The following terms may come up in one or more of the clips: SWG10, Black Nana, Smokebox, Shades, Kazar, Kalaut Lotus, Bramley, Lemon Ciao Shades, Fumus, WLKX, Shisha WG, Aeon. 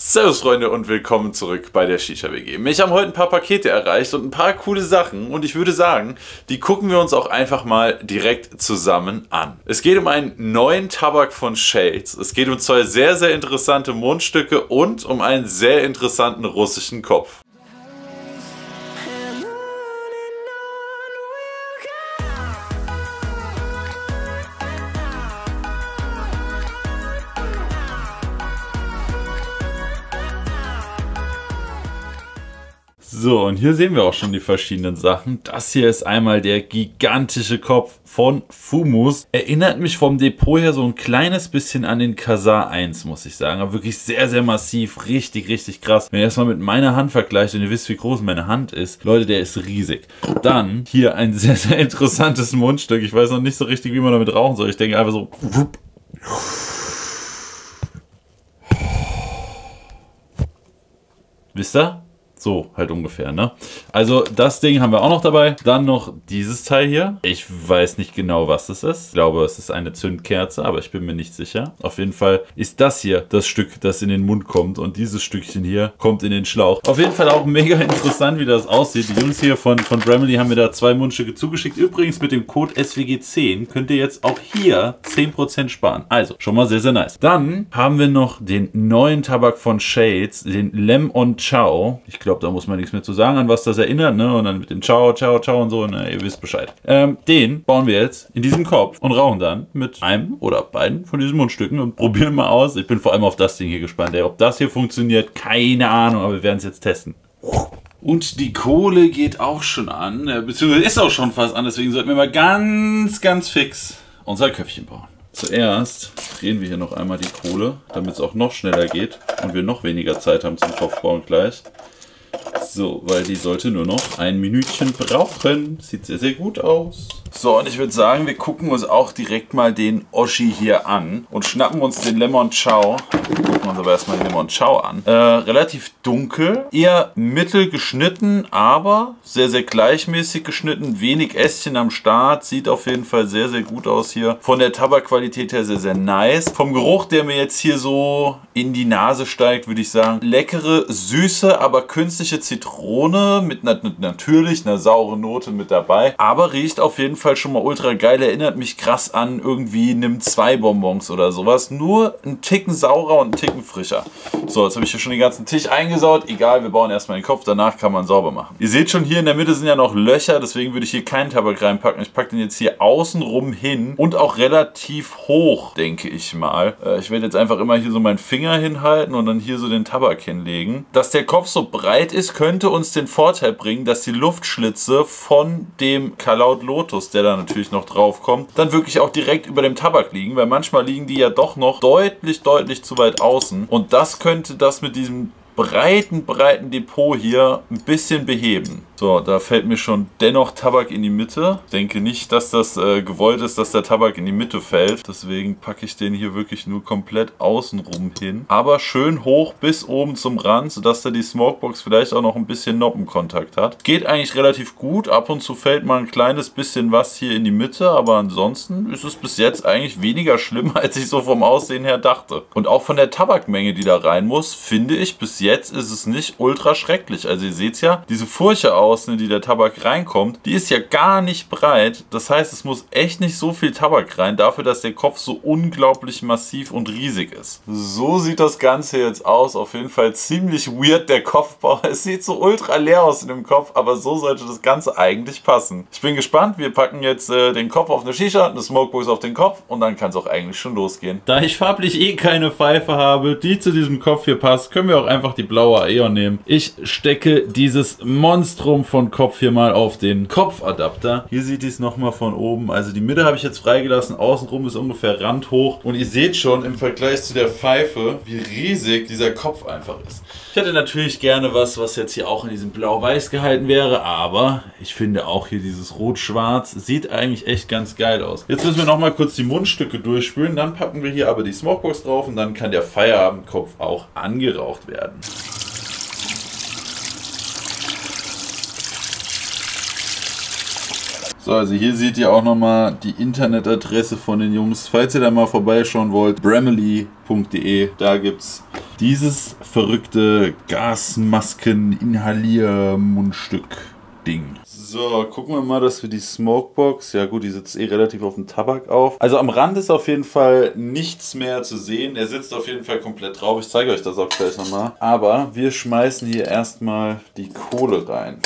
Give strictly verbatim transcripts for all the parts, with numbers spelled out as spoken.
Servus Freunde und willkommen zurück bei der Shisha W G. Mich haben heute ein paar Pakete erreicht und ein paar coole Sachen und ich würde sagen, die gucken wir uns auch einfach mal direkt zusammen an. Es geht um einen neuen Tabak von Shades, es geht um zwei sehr, sehr interessante Mundstücke und um einen sehr interessanten russischen Kopf. So, und hier sehen wir auch schon die verschiedenen Sachen. Das hier ist einmal der gigantische Kopf von Fumus. Erinnert mich vom Depot her so ein kleines bisschen an den Kazar eins, muss ich sagen. Aber wirklich sehr, sehr massiv. Richtig, richtig krass. Wenn ihr das mal mit meiner Hand vergleicht und ihr wisst, wie groß meine Hand ist. Leute, der ist riesig. Dann hier ein sehr, sehr interessantes Mundstück. Ich weiß noch nicht so richtig, wie man damit rauchen soll. Ich denke einfach so... Wisst ihr? So, halt ungefähr, ne? Also das Ding haben wir auch noch dabei. Dann noch dieses Teil hier. Ich weiß nicht genau, was das ist. Ich glaube, es ist eine Zündkerze, aber ich bin mir nicht sicher. Auf jeden Fall ist das hier das Stück, das in den Mund kommt. Und dieses Stückchen hier kommt in den Schlauch. Auf jeden Fall auch mega interessant, wie das aussieht. Die Jungs hier von, von Bramley haben mir da zwei Mundstücke zugeschickt. Übrigens mit dem Code S W G zehn könnt ihr jetzt auch hier zehn Prozent sparen. Also, schon mal sehr, sehr nice. Dann haben wir noch den neuen Tabak von Shades, den Lemon Ciao. Ich glaube, Ich glaube, da muss man nichts mehr zu sagen, an was das erinnert, ne? Und dann mit dem Ciao, Ciao, Ciao und so, ne? Ihr wisst Bescheid. Ähm, den bauen wir jetzt in diesem Kopf und rauchen dann mit einem oder beiden von diesen Mundstücken und probieren mal aus. Ich bin vor allem auf das Ding hier gespannt, ey. Ob das hier funktioniert, keine Ahnung, aber wir werden es jetzt testen. Und die Kohle geht auch schon an, beziehungsweise ist auch schon fast an, deswegen sollten wir mal ganz, ganz fix unser Köpfchen bauen. Zuerst drehen wir hier noch einmal die Kohle, damit es auch noch schneller geht und wir noch weniger Zeit haben zum Kopfbauen gleich. So, weil die sollte nur noch ein Minütchen brauchen. Sieht sehr, sehr gut aus. So, und ich würde sagen, wir gucken uns auch direkt mal den Oschi hier an und schnappen uns den Lemon Ciao. Gucken wir uns aber erstmal den Lemon Ciao an. Äh, relativ dunkel, eher mittel geschnitten, aber sehr, sehr gleichmäßig geschnitten. Wenig Ästchen am Start. Sieht auf jeden Fall sehr, sehr gut aus hier. Von der Tabakqualität her sehr, sehr nice. Vom Geruch, der mir jetzt hier so in die Nase steigt, würde ich sagen, leckere, süße, aber künstliche Zitrone mit nat natürlich einer sauren Note mit dabei. Aber riecht auf jeden Fall Fall schon mal ultra geil, erinnert mich krass an irgendwie nimm zwei Bonbons oder sowas, nur einen Ticken saurer und einen Ticken frischer. So, jetzt habe ich hier schon den ganzen Tisch eingesaut, egal, wir bauen erstmal den Kopf, danach kann man sauber machen. Ihr seht schon, hier in der Mitte sind ja noch Löcher, deswegen würde ich hier keinen Tabak reinpacken, ich packe den jetzt hier außenrum hin und auch relativ hoch, denke ich mal. Ich werde jetzt einfach immer hier so meinen Finger hinhalten und dann hier so den Tabak hinlegen. Dass der Kopf so breit ist, könnte uns den Vorteil bringen, dass die Luftschlitze von dem Kalaut Lotus, der da natürlich noch drauf kommt, dann wirklich auch direkt über dem Tabak liegen, weil manchmal liegen die ja doch noch deutlich, deutlich zu weit außen und das könnte das mit diesem breiten, breiten Depot hier ein bisschen beheben. So, da fällt mir schon dennoch Tabak in die Mitte. Ich denke nicht, dass das äh, gewollt ist, dass der Tabak in die Mitte fällt. Deswegen packe ich den hier wirklich nur komplett außenrum hin. Aber schön hoch bis oben zum Rand, sodass da die Smokebox vielleicht auch noch ein bisschen Noppenkontakt hat. Geht eigentlich relativ gut. Ab und zu fällt mal ein kleines bisschen was hier in die Mitte. Aber ansonsten ist es bis jetzt eigentlich weniger schlimm, als ich so vom Aussehen her dachte. Und auch von der Tabakmenge, die da rein muss, finde ich bis jetzt Jetzt ist es nicht ultra schrecklich. Also ihr seht ja, diese Furche außen, in die der Tabak reinkommt, die ist ja gar nicht breit. Das heißt, es muss echt nicht so viel Tabak rein, dafür, dass der Kopf so unglaublich massiv und riesig ist. So sieht das Ganze jetzt aus. Auf jeden Fall ziemlich weird, der Kopfbau. Es sieht so ultra leer aus in dem Kopf, aber so sollte das Ganze eigentlich passen. Ich bin gespannt. Wir packen jetzt äh, den Kopf auf eine Shisha, eine Smokebox auf den Kopf und dann kann es auch eigentlich schon losgehen. Da ich farblich eh keine Pfeife habe, die zu diesem Kopf hier passt, können wir auch einfach die blaue Aeon nehmen. Ich stecke dieses Monstrum von Kopf hier mal auf den Kopfadapter. Hier sieht ihr es nochmal von oben. Also die Mitte habe ich jetzt freigelassen. Außenrum ist ungefähr randhoch. Und ihr seht schon im Vergleich zu der Pfeife, wie riesig dieser Kopf einfach ist. Ich hätte natürlich gerne was, was jetzt hier auch in diesem Blau-Weiß gehalten wäre. Aber ich finde auch hier dieses Rot-Schwarz sieht eigentlich echt ganz geil aus. Jetzt müssen wir nochmal kurz die Mundstücke durchspülen. Dann packen wir hier aber die Smokebox drauf und dann kann der Feierabendkopf auch angeraucht werden. So, also hier seht ihr auch nochmal die Internetadresse von den Jungs. Falls ihr da mal vorbeischauen wollt, bramley punkt de, da gibt's dieses verrückte Gasmasken-Inhalier-Mundstück-Ding. So, gucken wir mal, dass wir die Smokebox, ja gut, die sitzt eh relativ auf dem Tabak auf. Also am Rand ist auf jeden Fall nichts mehr zu sehen. Er sitzt auf jeden Fall komplett drauf. Ich zeige euch das auch gleich nochmal. Aber wir schmeißen hier erstmal die Kohle rein.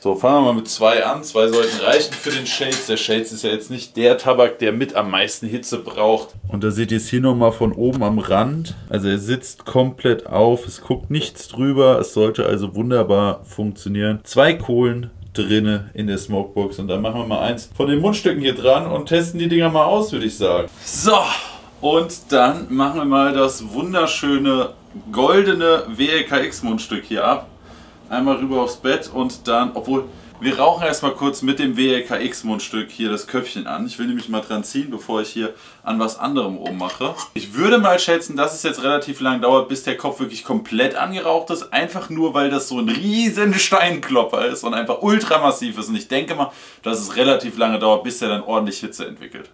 So, fangen wir mal mit zwei an. Zwei sollten reichen für den Shades. Der Shades ist ja jetzt nicht der Tabak, der mit am meisten Hitze braucht. Und da seht ihr es hier nochmal von oben am Rand. Also er sitzt komplett auf, es guckt nichts drüber. Es sollte also wunderbar funktionieren. Zwei Kohlen drinne in der Smokebox. Und dann machen wir mal eins von den Mundstücken hier dran und testen die Dinger mal aus, würde ich sagen. So, und dann machen wir mal das wunderschöne goldene W L K X Mundstück hier ab. Einmal rüber aufs Bett und dann, obwohl, wir rauchen erstmal kurz mit dem W L K X-Mundstück hier das Köpfchen an. Ich will nämlich mal dran ziehen, bevor ich hier an was anderem rummache. Ich würde mal schätzen, dass es jetzt relativ lang dauert, bis der Kopf wirklich komplett angeraucht ist. Einfach nur, weil das so ein riesen Steinklopper ist und einfach ultramassiv ist. Und ich denke mal, dass es relativ lange dauert, bis der dann ordentlich Hitze entwickelt.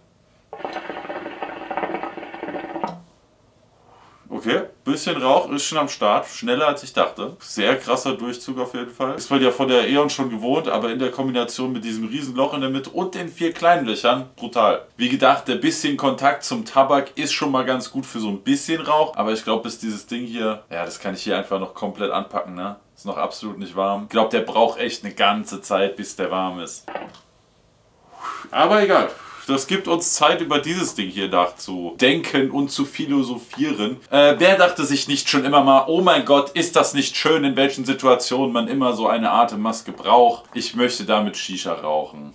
Okay, bisschen Rauch ist schon am Start, schneller als ich dachte. Sehr krasser Durchzug auf jeden Fall. Ist man ja von der Aeon schon gewohnt, aber in der Kombination mit diesem riesen Loch in der Mitte und den vier kleinen Löchern, brutal. Wie gedacht, der bisschen Kontakt zum Tabak ist schon mal ganz gut für so ein bisschen Rauch, aber ich glaube, bis dieses Ding hier, ja, das kann ich hier einfach noch komplett anpacken, ne? Ist noch absolut nicht warm. Ich glaube, der braucht echt eine ganze Zeit, bis der warm ist. Aber egal. Das gibt uns Zeit, über dieses Ding hier nachzudenken und zu philosophieren. Äh, wer dachte sich nicht schon immer mal, oh mein Gott, ist das nicht schön, in welchen Situationen man immer so eine Atemmaske braucht? Ich möchte damit Shisha rauchen.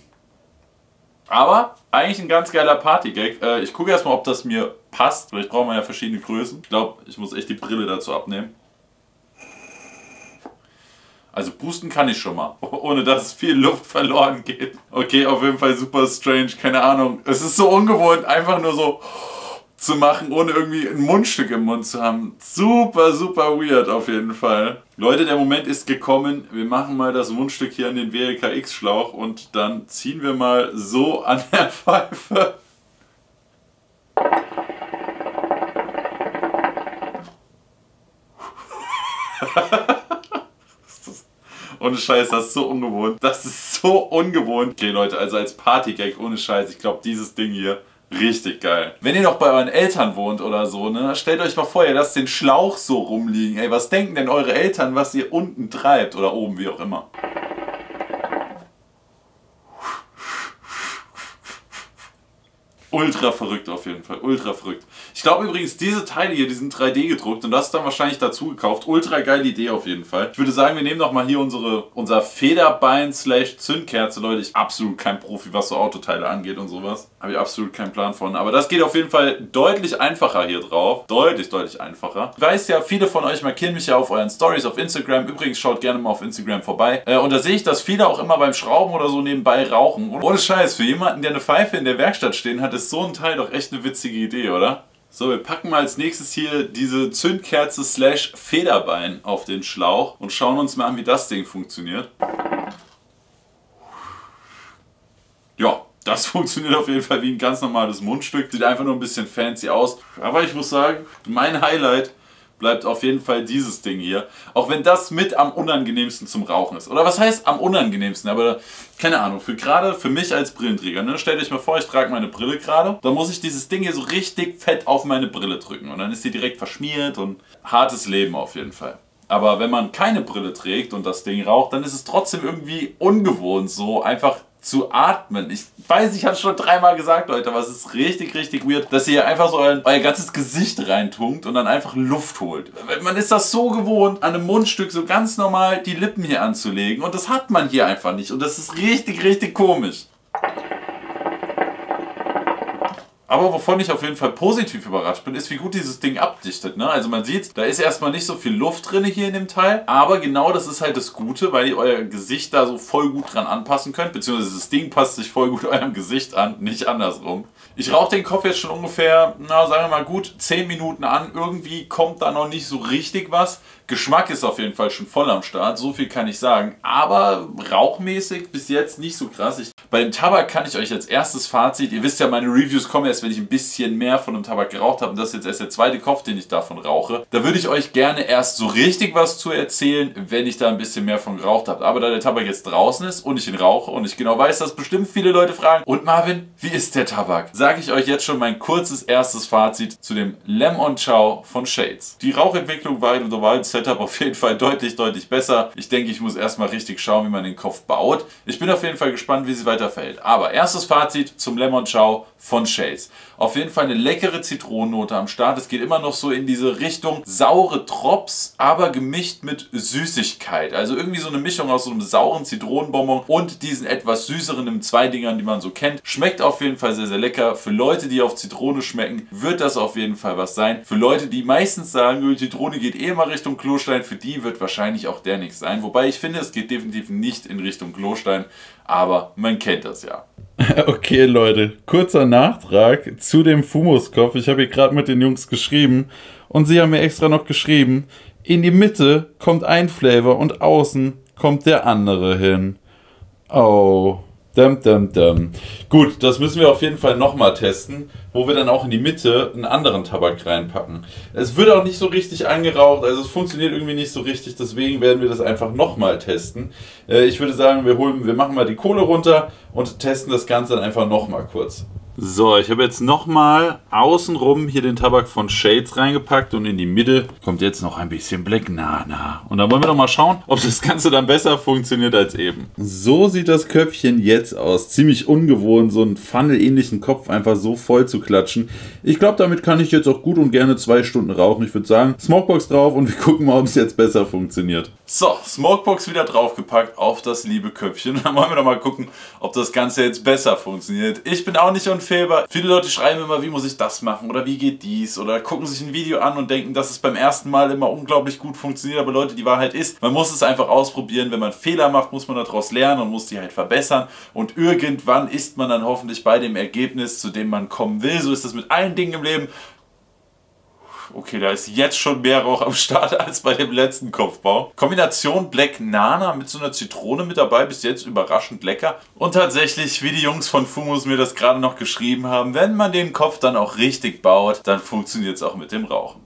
Aber eigentlich ein ganz geiler Partygag. Äh, ich gucke erstmal, ob das mir passt. Vielleicht brauchen wir ja verschiedene Größen. Ich glaube, ich muss echt die Brille dazu abnehmen. Also boosten kann ich schon mal, ohne dass viel Luft verloren geht. Okay, auf jeden Fall super strange, keine Ahnung. Es ist so ungewohnt, einfach nur so zu machen, ohne irgendwie ein Mundstück im Mund zu haben. Super, super weird auf jeden Fall. Leute, der Moment ist gekommen. Wir machen mal das Mundstück hier an den W L K X-Schlauch und dann ziehen wir mal so an der Pfeife. Ohne Scheiß, das ist so ungewohnt. Das ist so ungewohnt. Okay, Leute, also als Partygag ohne Scheiß, ich glaube, dieses Ding hier, richtig geil. Wenn ihr noch bei euren Eltern wohnt oder so, ne, stellt euch mal vor, ihr lasst den Schlauch so rumliegen. Ey, was denken denn eure Eltern, was ihr unten treibt oder oben, wie auch immer? Ultra verrückt auf jeden Fall, ultra verrückt. Ich glaube übrigens, diese Teile hier, die sind drei D gedruckt und das ist dann wahrscheinlich dazu gekauft. Ultra geile Idee auf jeden Fall. Ich würde sagen, wir nehmen nochmal hier unsere, unser Federbein slash Zündkerze, Leute. Ich bin absolut kein Profi, was so Autoteile angeht und sowas. Habe ich absolut keinen Plan von. Aber das geht auf jeden Fall deutlich einfacher hier drauf. Deutlich, deutlich einfacher. Ich weiß ja, viele von euch markieren mich ja auf euren Stories auf Instagram. Übrigens, schaut gerne mal auf Instagram vorbei. Äh, und da sehe ich, dass viele auch immer beim Schrauben oder so nebenbei rauchen. Und ohne Scheiß, für jemanden, der eine Pfeife in der Werkstatt stehen hat, ist so ein Teil doch echt eine witzige Idee, oder? So, wir packen mal als nächstes hier diese Zündkerze slash Federbein auf den Schlauch und schauen uns mal an, wie das Ding funktioniert. Ja, das funktioniert auf jeden Fall wie ein ganz normales Mundstück. Sieht einfach nur ein bisschen fancy aus. Aber ich muss sagen, mein Highlight bleibt auf jeden Fall dieses Ding hier. Auch wenn das mit am unangenehmsten zum Rauchen ist. Oder was heißt am unangenehmsten? Aber keine Ahnung, für gerade für mich als Brillenträger, ne? Stellt euch mal vor, ich trage meine Brille gerade. Dann muss ich dieses Ding hier so richtig fett auf meine Brille drücken. Und dann ist die direkt verschmiert und hartes Leben auf jeden Fall. Aber wenn man keine Brille trägt und das Ding raucht, dann ist es trotzdem irgendwie ungewohnt so einfach zu atmen. Ich weiß, ich habe es schon dreimal gesagt, Leute, aber es ist richtig, richtig weird, dass ihr einfach so euer, euer ganzes Gesicht reintunkt und dann einfach Luft holt. Man ist das so gewohnt, an einem Mundstück so ganz normal die Lippen hier anzulegen und das hat man hier einfach nicht und das ist richtig, richtig komisch. Aber wovon ich auf jeden Fall positiv überrascht bin, ist, wie gut dieses Ding abdichtet, ne? Also man sieht, da ist erstmal nicht so viel Luft drin hier in dem Teil. Aber genau das ist halt das Gute, weil ihr euer Gesicht da so voll gut dran anpassen könnt. Beziehungsweise das Ding passt sich voll gut eurem Gesicht an, nicht andersrum. Ich rauche den Kopf jetzt schon ungefähr, na sagen wir mal gut, zehn Minuten an. Irgendwie kommt da noch nicht so richtig was. Geschmack ist auf jeden Fall schon voll am Start, so viel kann ich sagen. Aber rauchmäßig bis jetzt nicht so krass. Ich, bei dem Tabak kann ich euch als erstes Fazit, ihr wisst ja, meine Reviews kommen erst erst, wenn ich ein bisschen mehr von dem Tabak geraucht habe. Und das ist jetzt erst der zweite Kopf, den ich davon rauche. Da würde ich euch gerne erst so richtig was zu erzählen, wenn ich da ein bisschen mehr von geraucht habe. Aber da der Tabak jetzt draußen ist und ich ihn rauche und ich genau weiß, dass bestimmt viele Leute fragen, und Marvin, wie ist der Tabak? Sage ich euch jetzt schon mein kurzes erstes Fazit zu dem Lemon Ciao von Shades. Die Rauchentwicklung war im normalen Setup auf jeden Fall deutlich, deutlich besser. Ich denke, ich muss erstmal richtig schauen, wie man den Kopf baut. Ich bin auf jeden Fall gespannt, wie sie weiterverhält. Aber erstes Fazit zum Lemon Ciao von Shades. Auf jeden Fall eine leckere Zitronennote am Start. Es geht immer noch so in diese Richtung saure Drops, aber gemischt mit Süßigkeit. Also irgendwie so eine Mischung aus so einem sauren Zitronenbonbon und diesen etwas süßeren im Zweidingern, die man so kennt. Schmeckt auf jeden Fall sehr, sehr lecker. Für Leute, die auf Zitrone schmecken, wird das auf jeden Fall was sein. Für Leute, die meistens sagen, Zitrone geht eh immer Richtung Klostein, für die wird wahrscheinlich auch der nichts sein. Wobei ich finde, es geht definitiv nicht in Richtung Klostein, aber man kennt das ja. Okay, Leute, kurzer Nachtrag zu dem Fumus-Kopf. Ich habe hier gerade mit den Jungs geschrieben und sie haben mir extra noch geschrieben, in die Mitte kommt ein Flavor und außen kommt der andere hin. Oh, dum dum dum. Gut, das müssen wir auf jeden Fall nochmal testen, wo wir dann auch in die Mitte einen anderen Tabak reinpacken. Es wird auch nicht so richtig angeraucht, also es funktioniert irgendwie nicht so richtig, deswegen werden wir das einfach nochmal testen. Ich würde sagen, wir holen, wir machen mal die Kohle runter und testen das Ganze dann einfach nochmal kurz. So, ich habe jetzt nochmal außenrum hier den Tabak von Shades reingepackt und in die Mitte kommt jetzt noch ein bisschen Black Nana. Und dann wollen wir doch mal schauen, ob das Ganze dann besser funktioniert als eben. So sieht das Köpfchen jetzt aus. Ziemlich ungewohnt, so einen Funnel-ähnlichen Kopf einfach so voll zu klatschen. Ich glaube, damit kann ich jetzt auch gut und gerne zwei Stunden rauchen. Ich würde sagen, Smokebox drauf und wir gucken mal, ob es jetzt besser funktioniert. So, Smokebox wieder draufgepackt auf das liebe Köpfchen. Dann wollen wir doch mal gucken, ob das Ganze jetzt besser funktioniert. Ich bin auch nicht unfähig. Viele Leute schreiben immer, wie muss ich das machen oder wie geht dies oder gucken sich ein Video an und denken, dass es beim ersten Mal immer unglaublich gut funktioniert. Aber Leute, die Wahrheit ist, man muss es einfach ausprobieren. Wenn man Fehler macht, muss man daraus lernen und muss die halt verbessern. Und irgendwann ist man dann hoffentlich bei dem Ergebnis, zu dem man kommen will. So ist das mit allen Dingen im Leben. Okay, da ist jetzt schon mehr Rauch am Start als bei dem letzten Kopfbau. Kombination Black Nana mit so einer Zitrone mit dabei, bis jetzt überraschend lecker. Und tatsächlich, wie die Jungs von Fumus mir das gerade noch geschrieben haben, wenn man den Kopf dann auch richtig baut, dann funktioniert es auch mit dem Rauchen.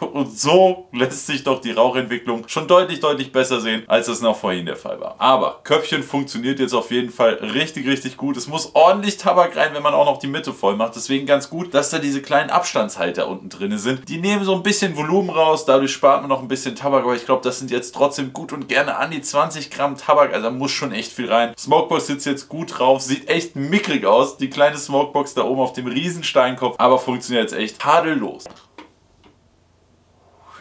Und so lässt sich doch die Rauchentwicklung schon deutlich, deutlich besser sehen, als es noch vorhin der Fall war. Aber Köpfchen funktioniert jetzt auf jeden Fall richtig, richtig gut. Es muss ordentlich Tabak rein, wenn man auch noch die Mitte voll macht. Deswegen ganz gut, dass da diese kleinen Abstandshalter unten drin sind. Die nehmen so ein bisschen Volumen raus, dadurch spart man noch ein bisschen Tabak. Aber ich glaube, das sind jetzt trotzdem gut und gerne an die zwanzig Gramm Tabak. Also da muss schon echt viel rein. Smokebox sitzt jetzt gut drauf, sieht echt mickrig aus. Die kleine Smokebox da oben auf dem riesen Steinkopf, aber funktioniert jetzt echt tadellos.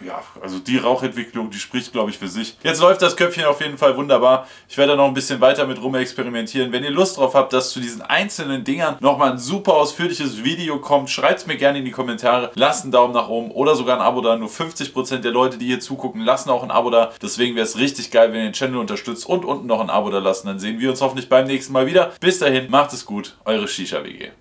Ja, also die Rauchentwicklung, die spricht, glaube ich, für sich. Jetzt läuft das Köpfchen auf jeden Fall wunderbar. Ich werde da noch ein bisschen weiter mit rum experimentieren. Wenn ihr Lust drauf habt, dass zu diesen einzelnen Dingern nochmal ein super ausführliches Video kommt, schreibt es mir gerne in die Kommentare. Lasst einen Daumen nach oben oder sogar ein Abo da. Nur fünfzig Prozent der Leute, die hier zugucken, lassen auch ein Abo da. Deswegen wäre es richtig geil, wenn ihr den Channel unterstützt und unten noch ein Abo da lassen. Dann sehen wir uns hoffentlich beim nächsten Mal wieder. Bis dahin, macht es gut, eure Shisha W G.